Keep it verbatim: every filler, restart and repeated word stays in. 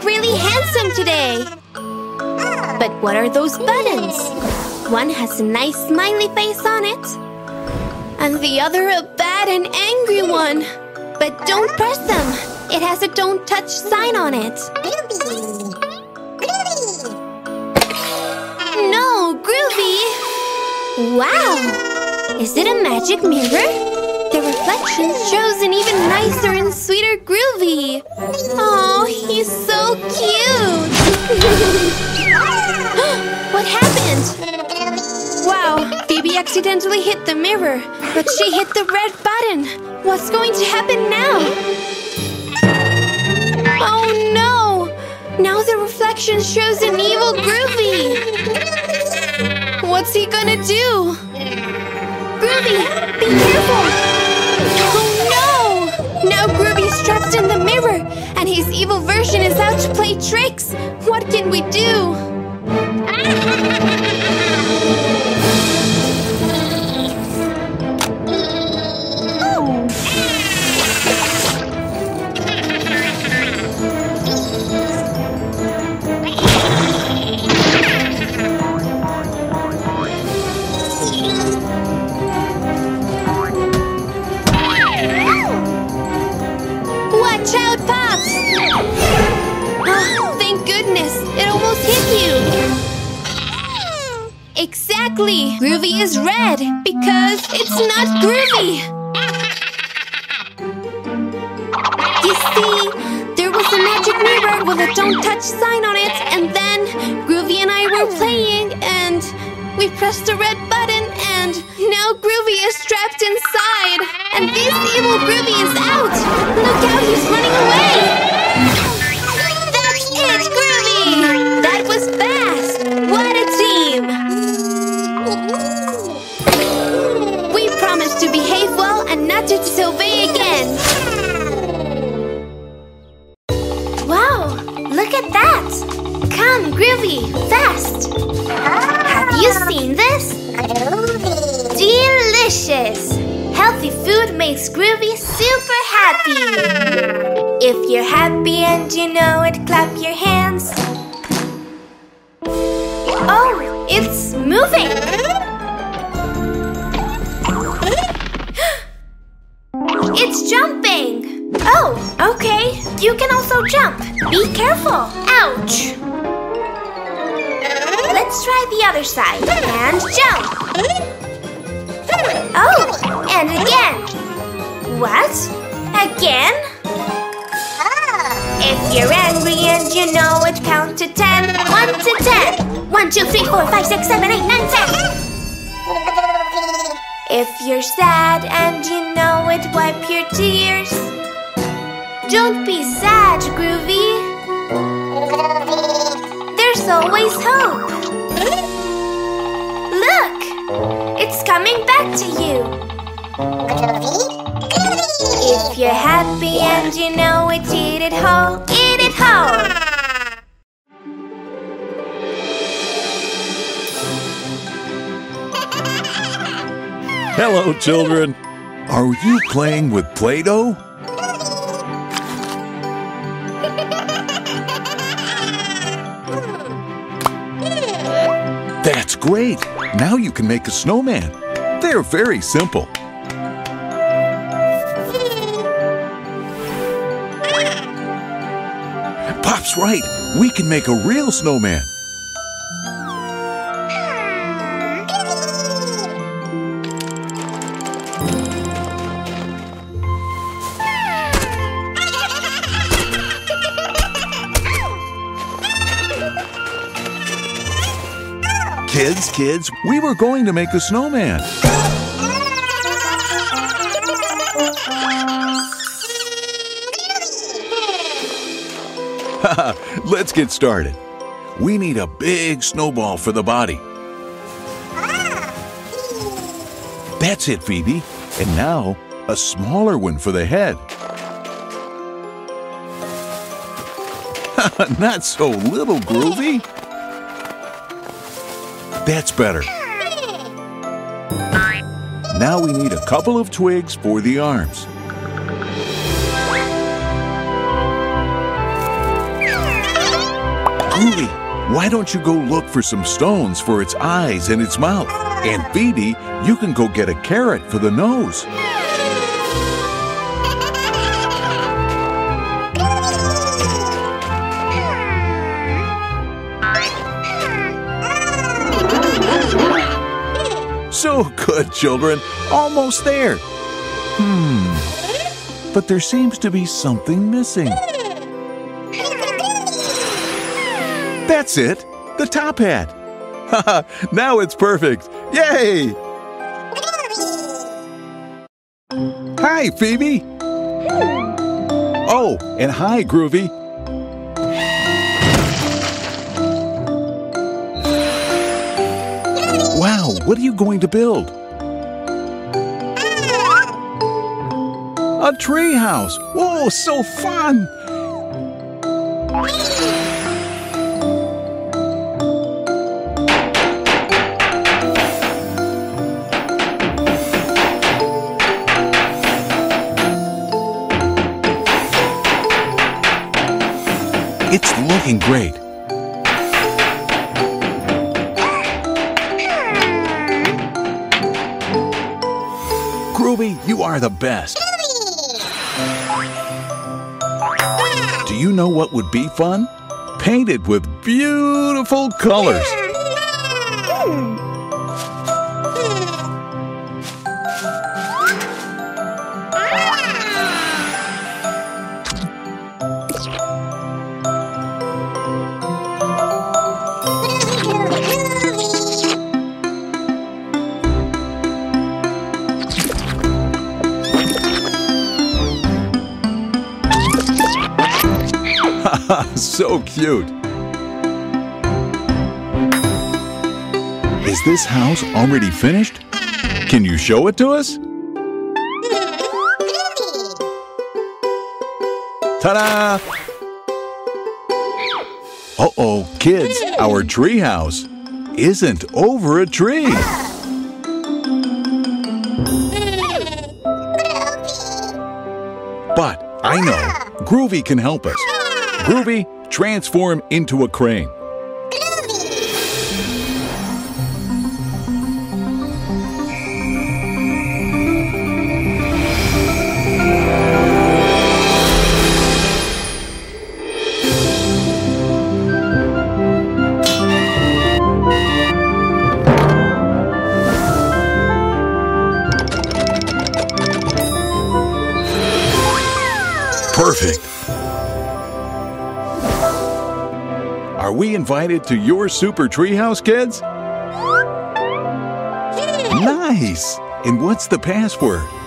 look really handsome today! But what are those buttons? One has a nice smiley face on it, and the other a bad and angry one. But don't press them! It has a don't touch sign on it. No, Groovy! Wow! Is it a magic mirror? The reflection shows an even nicer and sweeter Groovy! Oh, he's so cute! What happened? Wow, Phoebe accidentally hit the mirror, but she hit the red button! What's going to happen now? Oh no! Now the reflection shows an evil Groovy! What's he gonna do? Groovy, be careful! Oh no! Now Groovy's trapped in the mirror, and his evil version is out to play tricks! What can we do? Watch out, Pops! Oh, thank goodness! It almost hit you! Exactly! Groovy is red because it's not Groovy! You see, there was a magic mirror with a don't touch sign on it, and then Groovy and I were playing, and we pressed the red button, and now Groovy is trapped inside! And this evil Groovy is out! Look out, he's running away! That's it, Groovy! That was fast! What a team! We promise to behave well and not to disobey again! Wow! Look at that! Come, Groovy! Fast! Have you seen this? Delicious! Healthy food makes Groovy super happy! If you're happy and you know it, clap your hands! Oh, it's moving! It's jumping! Oh, okay! You can also jump! Be careful! Ouch! Let's try the other side, and jump! Oh, and again! What? Again? If you're angry and you know it, count to ten. One to ten! One, two, three, four, five, six, seven, eight, nine, ten! If you're sad and you know it, wipe your tears. Don't be sad, Groovy! There's always hope! It's coming back to you! If you're happy and you know it, eat it whole, eat it whole! Hello, children! Are you playing with Play-Doh? That's great! Now you can make a snowman. They're very simple. Pop's right. We can make a real snowman. Kids, kids, we were going to make a snowman. Haha, let's get started. We need a big snowball for the body. That's it, Phoebe. And now, a smaller one for the head. Not so little, Groovy. That's better. Now we need a couple of twigs for the arms. Groovy, why don't you go look for some stones for its eyes and its mouth? And Phoebe, you can go get a carrot for the nose. So good, children. Almost there. Hmm. But there seems to be something missing. That's it. The top hat. Haha, now it's perfect. Yay! Hi, Phoebe. Oh, and hi, Groovy. Wow, what are you going to build? A tree house. Whoa, so fun! It's looking great. Groovy, you are the best. Do you know what would be fun? Painted with beautiful colors. So cute. Is this house already finished? Can you show it to us? Ta-da! Uh-oh, kids, our tree house isn't over a tree. But I know Groovy can help us. Groovy, transform into a crane. Perfect. Are we invited to your super treehouse, kids? Nice! And what's the password?